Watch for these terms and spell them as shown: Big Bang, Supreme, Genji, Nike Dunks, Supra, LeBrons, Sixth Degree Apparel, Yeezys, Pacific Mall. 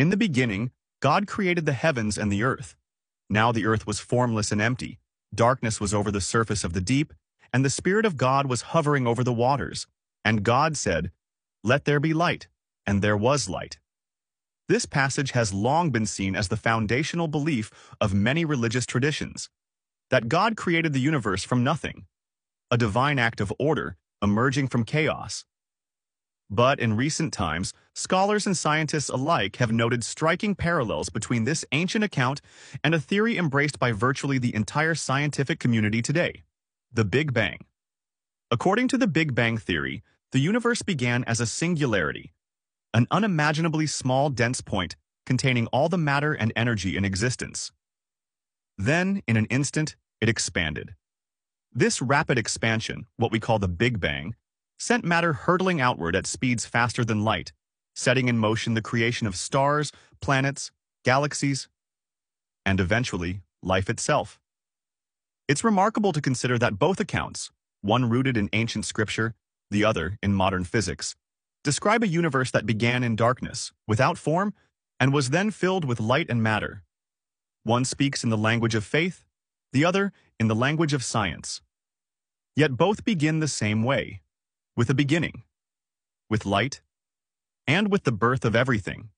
In the beginning, God created the heavens and the earth. Now the earth was formless and empty. Darkness was over the surface of the deep, and the Spirit of God was hovering over the waters. And God said, "Let there be light," and there was light. This passage has long been seen as the foundational belief of many religious traditions, that God created the universe from nothing, a divine act of order emerging from chaos. But in recent times, scholars and scientists alike have noted striking parallels between this ancient account and a theory embraced by virtually the entire scientific community today: the Big Bang. According to the Big Bang theory, the universe began as a singularity, an unimaginably small, dense point containing all the matter and energy in existence. Then, in an instant, it expanded. This rapid expansion, what we call the Big Bang, sent matter hurtling outward at speeds faster than light, setting in motion the creation of stars, planets, galaxies, and eventually, life itself. It's remarkable to consider that both accounts, one rooted in ancient scripture, the other in modern physics, describe a universe that began in darkness, without form, and was then filled with light and matter. One speaks in the language of faith, the other in the language of science. Yet both begin the same way, with a beginning, with light, and with the birth of everything.